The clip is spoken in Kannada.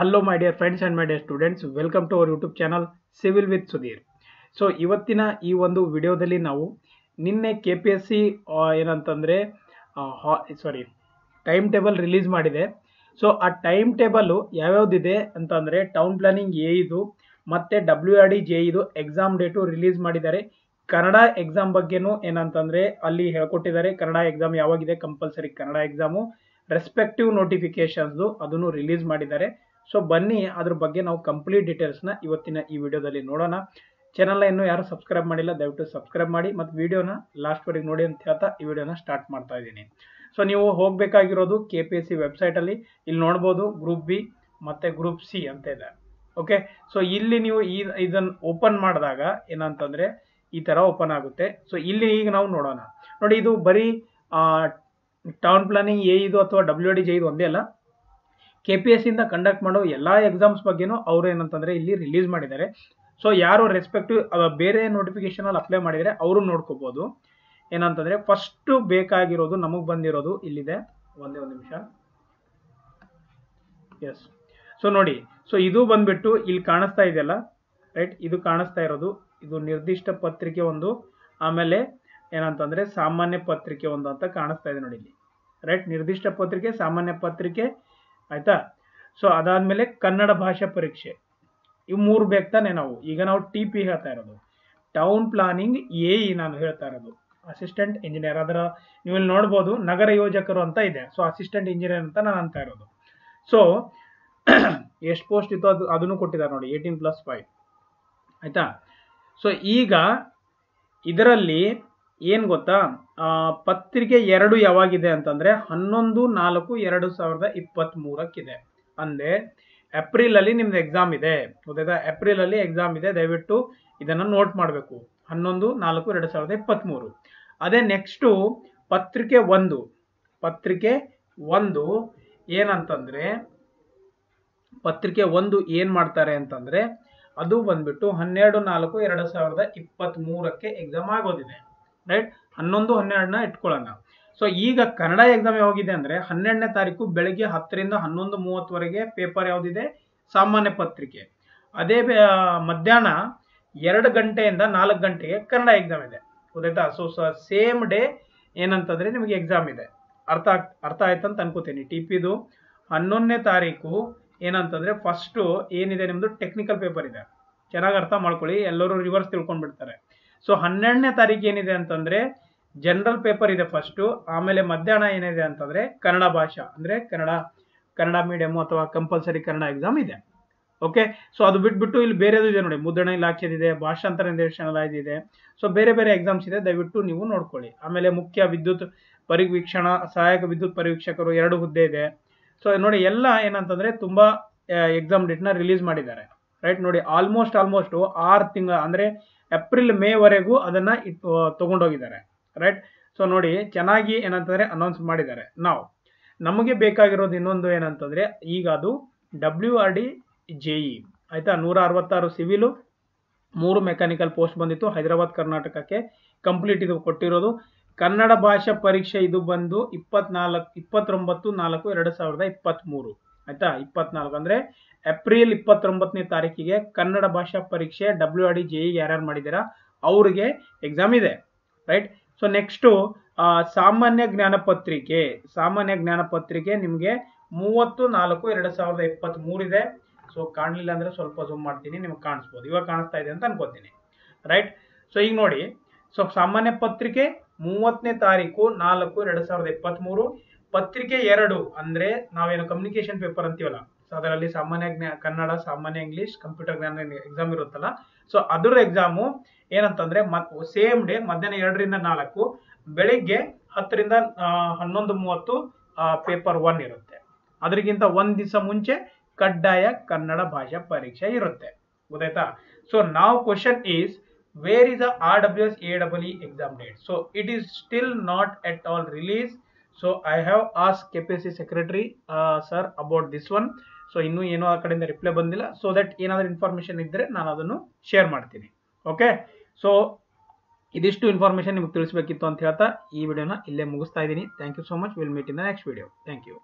Hello my dear friends and my dear students, welcome to our YouTube channel Civil with Sudheer. So ಇವತ್ತಿನ ಈ ಒಂದು ವಿಡಿಯೋದಲ್ಲಿ ನಾವು ನಿನ್ನೆ KPSC ಏನಂತಂದ್ರೆ ಸಾರಿ ಟೈಮ್ ಟೇಬಲ್ ರಿಲೀಸ್ ಮಾಡಿದೆ. ಸೊ ಆ ಟೈಮ್ ಟೇಬಲ್ ಯಾವ ಯಾವುದು ಇದೆ ಅಂತಂದ್ರೆ ಟೌನ್ ಪ್ಲಾನಿಂಗ್ ಎ ಇದು ಮತ್ತೆ WRD JE ಇದು ಎಕ್ಸಾಮ್ ಡೇಟು ರಿಲೀಸ್ ಮಾಡಿದ್ದಾರೆ. ಕನ್ನಡ ಎಕ್ಸಾಮ್ ಬಗ್ಗೆನೂ ಏನಂತಂದ್ರೆ ಅಲ್ಲಿ ಹೇಳ್ಕೊಟ್ಟಿದ್ದಾರೆ, ಕನ್ನಡ ಎಕ್ಸಾಮ್ ಯಾವಾಗಿದೆ, compulsory Kannada exam respective notifications ಅದನ್ನು ರಿಲೀಸ್ ಮಾಡಿದ್ದಾರೆ. ಸೊ ಬನ್ನಿ ಅದರ ಬಗ್ಗೆ ನಾವು ಕಂಪ್ಲೀಟ್ ಡೀಟೇಲ್ಸ್ನ ಇವತ್ತಿನ ಈ ವಿಡಿಯೋದಲ್ಲಿ ನೋಡೋಣ. ಚಾನಲ್ನ ಇನ್ನೂ ಯಾರು ಸಬ್ಸ್ಕ್ರೈಬ್ ಮಾಡಿಲ್ಲ ದಯವಿಟ್ಟು ಸಬ್ಸ್ಕ್ರೈಬ್ ಮಾಡಿ ಮತ್ತು ವಿಡಿಯೋನ ಲಾಸ್ಟ್ವರೆಗೆ ನೋಡಿ ಅಂತ ಹೇಳ್ತಾ ಈ ವಿಡಿಯೋನ ಸ್ಟಾರ್ಟ್ ಮಾಡ್ತಾ ಇದ್ದೀನಿ. ಸೊ ನೀವು ಹೋಗಬೇಕಾಗಿರೋದು KPSC ವೆಬ್ಸೈಟಲ್ಲಿ, ಇಲ್ಲಿ ನೋಡ್ಬೋದು ಗ್ರೂಪ್ ಬಿ ಮತ್ತು ಗ್ರೂಪ್ ಸಿ ಅಂತ ಇದೆ. ಓಕೆ, ಸೊ ಇಲ್ಲಿ ನೀವು ಇದನ್ನು ಓಪನ್ ಮಾಡಿದಾಗ ಏನಂತಂದರೆ ಈ ಥರ ಓಪನ್ ಆಗುತ್ತೆ. ಸೊ ಇಲ್ಲಿ ಈಗ ನಾವು ನೋಡೋಣ, ನೋಡಿ ಇದು ಬರೀ ಟೌನ್ ಪ್ಲಾನಿಂಗ್ ಎ ಇದು ಅಥವಾ WRD JE ಇದು ಒಂದೇ ಅಲ್ಲ, KPSC ಇಂದ ಕಂಡಕ್ಟ್ ಮಾಡೋ ಎಲ್ಲ ಎಕ್ಸಾಮ್ಸ್ ಬಗ್ಗೆನೂ ಅವರು ಏನಂತಂದರೆ ಇಲ್ಲಿ ರಿಲೀಸ್ ಮಾಡಿದ್ದಾರೆ. ಸೊ ಯಾರು ರೆಸ್ಪೆಕ್ಟಿವ್ ಬೇರೆ ನೋಟಿಫಿಕೇಷನಲ್ಲಿ ಅಪ್ಲೈ ಮಾಡಿದರೆ ಅವರು ನೋಡ್ಕೋಬೋದು. ಏನಂತಂದರೆ ಫಸ್ಟು ಬೇಕಾಗಿರೋದು ನಮಗೆ ಬಂದಿರೋದು ಇಲ್ಲಿದೆ, ಒಂದೇ ಒಂದು ನಿಮಿಷ. ಎಸ್, ಸೊ ನೋಡಿ, ಸೊ ಇದು ಬಂದ್ಬಿಟ್ಟು ಇಲ್ಲಿ ಕಾಣಿಸ್ತಾ ಇದೆಯಲ್ಲ, ರೈಟ್, ಇದು ಕಾಣಿಸ್ತಾ ಇರೋದು ಇದು ನಿರ್ದಿಷ್ಟ ಪತ್ರಿಕೆ ಒಂದು, ಆಮೇಲೆ ಏನಂತಂದರೆ ಸಾಮಾನ್ಯ ಪತ್ರಿಕೆ ಒಂದು ಅಂತ ಕಾಣಿಸ್ತಾ ಇದೆ ನೋಡಿ ಇಲ್ಲಿ, ರೈಟ್. ನಿರ್ದಿಷ್ಟ ಪತ್ರಿಕೆ, ಸಾಮಾನ್ಯ ಪತ್ರಿಕೆ, ಆಯಿತಾ. ಸೊ ಅದಾದಮೇಲೆ ಕನ್ನಡ ಭಾಷಾ ಪರೀಕ್ಷೆ, ಇವು ಮೂರು ಬೇಕು ತಾನೆ. ನಾವು ಈಗ ನಾವು TP ಹೇಳ್ತಾ ಇರೋದು, ಟೌನ್ ಪ್ಲಾನಿಂಗ್ ಎ ನಾನು ಹೇಳ್ತಾ ಇರೋದು ಅಸಿಸ್ಟೆಂಟ್ ಇಂಜಿನಿಯರ್. ಅದರ ನೀವು ಇಲ್ಲಿ ನೋಡ್ಬೋದು ನಗರ ಯೋಜಕರು ಅಂತ ಇದೆ. ಸೊ ಅಸಿಸ್ಟೆಂಟ್ ಇಂಜಿನಿಯರ್ ಅಂತ ನಾನು ಅಂತ ಇರೋದು. ಸೊ ಎಷ್ಟು ಪೋಸ್ಟ್ ಇತ್ತು ಅದು ಅದನ್ನು ಕೊಟ್ಟಿದ್ದಾರೆ ನೋಡಿ, 18+5, ಆಯಿತಾ. ಸೊ ಈಗ ಇದರಲ್ಲಿ ಏನು ಗೊತ್ತಾ, ಪತ್ರಿಕೆ 2 ಯಾವಾಗಿದೆ ಅಂತಂದರೆ 11/4/2023 ಅಂದರೆ ಏಪ್ರಿಲಲ್ಲಿ ನಿಮ್ದು ಎಕ್ಸಾಮ್ ಇದೆ, ಗೊತ್ತಾಯ್ತಾ. ಏಪ್ರಿಲಲ್ಲಿ ಎಕ್ಸಾಮ್ ಇದೆ, ದಯವಿಟ್ಟು ಇದನ್ನು ನೋಟ್ ಮಾಡಬೇಕು, 11/4/2023. ಅದೇ ನೆಕ್ಸ್ಟು ಪತ್ರಿಕೆ ಒಂದು ಏನಂತಂದರೆ ಪತ್ರಿಕೆ 1 ಏನು ಮಾಡ್ತಾರೆ ಅಂತಂದರೆ ಅದು ಬಂದ್ಬಿಟ್ಟು 12/4/2023 ಎಕ್ಸಾಮ್ ಆಗೋದಿದೆ, ರೈಟ್. 11-12ನ ಇಟ್ಕೊಳ್ಳೋಣ. ಸೊ ಈಗ ಕನ್ನಡ ಎಕ್ಸಾಮ್ ಯಾವಾಗಿದೆ ಅಂದರೆ 12ನೇ ತಾರೀಕು ಬೆಳಗ್ಗೆ 10 ಗಂಟೆಯಿಂದ 11:30 ಪೇಪರ್ ಯಾವುದಿದೆ, ಸಾಮಾನ್ಯ ಪತ್ರಿಕೆ. ಅದೇ ಮಧ್ಯಾಹ್ನ 2 ಗಂಟೆಯಿಂದ 4 ಗಂಟೆಗೆ ಕನ್ನಡ ಎಕ್ಸಾಮ್ ಇದೆ, ಗೊತ್ತಾಯ್ತಾ. ಸೊ ಸೇಮ್ ಡೇ ಏನಂತಂದರೆ ನಿಮಗೆ ಎಕ್ಸಾಮ್ ಇದೆ, ಅರ್ಥ ಆಯ್ತು ಅಂತ ಅನ್ಕೋತೀನಿ. TPದು 11ನೇ ತಾರೀಕು ಏನಂತಂದರೆ ಫಸ್ಟು ಏನಿದೆ ನಿಮ್ಮದು ಟೆಕ್ನಿಕಲ್ ಪೇಪರ್ ಇದೆ, ಚೆನ್ನಾಗಿ ಅರ್ಥ ಮಾಡ್ಕೊಳ್ಳಿ, ಎಲ್ಲರೂ ರಿವರ್ಸ್ ತಿಳ್ಕೊಂಡ್ಬಿಡ್ತಾರೆ. ಸೊ 12ನೇ ತಾರೀಕು ಏನಿದೆ ಅಂತಂದರೆ ಜನರಲ್ ಪೇಪರ್ ಇದೆ ಫಸ್ಟು, ಆಮೇಲೆ ಮಧ್ಯಾಹ್ನ ಏನಿದೆ ಅಂತಂದರೆ ಕನ್ನಡ ಭಾಷಾ ಅಂದರೆ ಕನ್ನಡ ಮೀಡಿಯಮು ಅಥವಾ ಕಂಪಲ್ಸರಿ ಕನ್ನಡ ಎಕ್ಸಾಮ್ ಇದೆ, ಓಕೆ. ಸೊ ಅದು ಬಿಟ್ಬಿಟ್ಟು ಇಲ್ಲಿ ಬೇರೆದು ಇದೆ ನೋಡಿ, ಮುದ್ರಣ ಇಲಾಖೆದಿದೆ, ಭಾಷಾಂತರ ನಿರ್ದೇಶನಾಲಯದಿದೆ. ಸೊ ಬೇರೆ ಬೇರೆ ಎಕ್ಸಾಮ್ಸ್ ಇದೆ, ದಯವಿಟ್ಟು ನೀವು ನೋಡ್ಕೊಳ್ಳಿ. ಆಮೇಲೆ ಮುಖ್ಯ ವಿದ್ಯುತ್ ಪರಿವೀಕ್ಷಣಾ ಸಹಾಯಕ ವಿದ್ಯುತ್ ಪರಿವೀಕ್ಷಕರು 2 ಹುದ್ದೆ ಇದೆ. ಸೊ ನೋಡಿ ಎಲ್ಲ ಏನಂತಂದರೆ ತುಂಬ ಎಕ್ಸಾಮ್ ಡೇಟ್ನ ರಿಲೀಸ್ ಮಾಡಿದ್ದಾರೆ, ರೈಟ್. ನೋಡಿ ಆಲ್ಮೋಸ್ಟು 6 ತಿಂಗಳು ಅಂದರೆ ಏಪ್ರಿಲ್-ಮೇವರೆಗೂ ಅದನ್ನು ತೊಗೊಂಡೋಗಿದ್ದಾರೆ, ರೈಟ್. ಸೊ ನೋಡಿ ಚೆನ್ನಾಗಿ ಏನಂತಂದರೆ ಅನೌನ್ಸ್ ಮಾಡಿದ್ದಾರೆ. ನಾವು ನಮಗೆ ಬೇಕಾಗಿರೋದು ಇನ್ನೊಂದು ಏನಂತಂದರೆ ಈಗ ಅದು WRD JE, ಆಯಿತಾ. 166 ಸಿವಿಲು, 3 ಮೆಕ್ಯಾನಿಕಲ್ ಪೋಸ್ಟ್ ಬಂದಿತ್ತು ಹೈದರಾಬಾದ್ ಕರ್ನಾಟಕಕ್ಕೆ, ಕಂಪ್ಲೀಟ್ ಇದು ಕೊಟ್ಟಿರೋದು. ಕನ್ನಡ ಭಾಷಾ ಪರೀಕ್ಷೆ ಇದು ಬಂದು 29/4/2023, ಆಯಿತಾ. 24 ಅಂದರೆ ಏಪ್ರಿಲ್ 29ನೇ ತಾರೀಕಿಗೆ ಕನ್ನಡ ಭಾಷಾ ಪರೀಕ್ಷೆ WRD JE ಯಾರ್ಯಾರು ಮಾಡಿದ್ದೀರಾ ಅವ್ರಿಗೆ ಎಕ್ಸಾಮ್ ಇದೆ, ರೈಟ್. ಸೊ ನೆಕ್ಸ್ಟು ಸಾಮಾನ್ಯ ಜ್ಞಾನ ಪತ್ರಿಕೆ ನಿಮಗೆ 30/4/2023 ಇದೆ. ಸೊ ಕಾಣಲಿಲ್ಲ ಅಂದರೆ ಸ್ವಲ್ಪ ಝೂಮ್ ಮಾಡ್ತೀನಿ, ನಿಮ್ಗೆ ಕಾಣಿಸ್ಬೋದು, ಇವಾಗ ಕಾಣಿಸ್ತಾ ಇದೆ ಅಂತ ಅನ್ಕೋತೀನಿ, ರೈಟ್. ಸೊ ಈಗ ನೋಡಿ, ಸೊ ಸಾಮಾನ್ಯ ಪತ್ರಿಕೆ 30ನೇ ತಾರೀಕು 4/2023, ಪತ್ರಿಕೆ 2 ಅಂದರೆ ನಾವೇನು ಕಮ್ಯುನಿಕೇಷನ್ ಪೇಪರ್ ಅಂತೀವಲ್ಲ, ಸೊ ಅದರಲ್ಲಿ ಕನ್ನಡ, ಸಾಮಾನ್ಯ ಇಂಗ್ಲೀಷ್, ಕಂಪ್ಯೂಟರ್ ಜ್ಞಾನ ಎಕ್ಸಾಮ್ ಇರುತ್ತಲ್ಲ, ಸೊ ಅದರ ಎಕ್ಸಾಮು ಏನಂತಂದರೆ ಸೇಮ್ ಡೇ ಮಧ್ಯಾಹ್ನ 2 ರಿಂದ 4 ಬೆಳಿಗ್ಗೆ 10 ರಿಂದ 11:30 ಪೇಪರ್ 1 ಇರುತ್ತೆ. ಅದಕ್ಕಿಂತ 1 ದಿವಸ ಮುಂಚೆ ಕಡ್ಡಾಯ ಕನ್ನಡ ಭಾಷಾ ಪರೀಕ್ಷೆ ಇರುತ್ತೆ, ಗೊತ್ತಾಯ್ತಾ. ಸೊ ನಾವು question is where is RWS AWE exam date. So it is still not at all release. So I have ask KPSC secretary sir about this one. So ಇನ್ನೂ ಏನೋ ಆ ಕಡೆಯಿಂದ ರಿಪ್ಲೈ ಬಂದಿಲ್ಲ, ಸೊ ದಟ್ ಏನಾದರೂ ಇನ್ಫಾರ್ಮೇಷನ್ ಇದ್ದರೆ ನಾನು ಅದನ್ನು ಶೇರ್ ಮಾಡ್ತೀನಿ, ಓಕೆ. ಸೊ ಇದಿಷ್ಟು ಇನ್ಫಾರ್ಮೇಷನ್ ನಿಮ್ಗೆ ತಿಳಿಸ್ಬೇಕಿತ್ತು ಅಂತ ಹೇಳ್ತಾ ಈ ವಿಡಿಯೋನ ಇಲ್ಲೇ ಮುಗಿಸ್ತಾ ಇದ್ದೀನಿ. Thank you so much, will meet in the next video. Thank you.